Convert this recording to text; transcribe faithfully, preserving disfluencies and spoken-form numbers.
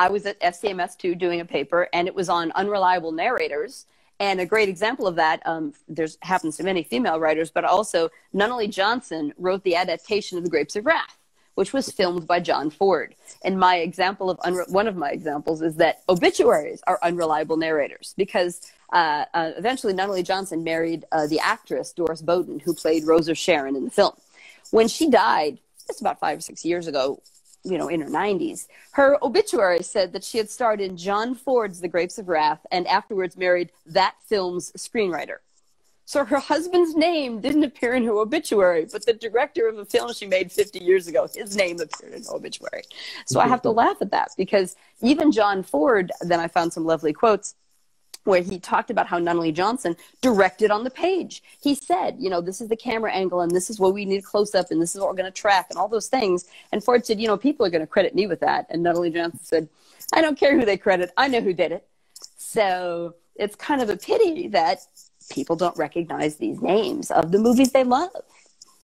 I was at S C M S two doing a paper, and it was on unreliable narrators. And a great example of that, um, there's happens to many female writers, but also Nunnally Johnson wrote the adaptation of The Grapes of Wrath, which was filmed by John Ford. And my example of unre one of my examples is that obituaries are unreliable narrators, because uh, uh, eventually Nunnally Johnson married uh, the actress Doris Bowden, who played Rosa Sharon in the film. When she died, just about five or six years ago, you know, in her nineties, her obituary said that she had starred in John Ford's The Grapes of Wrath and afterwards married that film's screenwriter. So her husband's name didn't appear in her obituary, but the director of a film she made fifty years ago, his name appeared in her obituary. So I have to laugh at that, because even John Ford, then I found some lovely quotes where he talked about how Nunnally Johnson directed on the page. He said, you know, this is the camera angle, and this is what we need close up, and this is what we're going to track, and all those things. And Ford said, you know, people are going to credit me with that. And Nunnally Johnson said, I don't care who they credit. I know who did it. So it's kind of a pity that people don't recognize these names of the movies they love.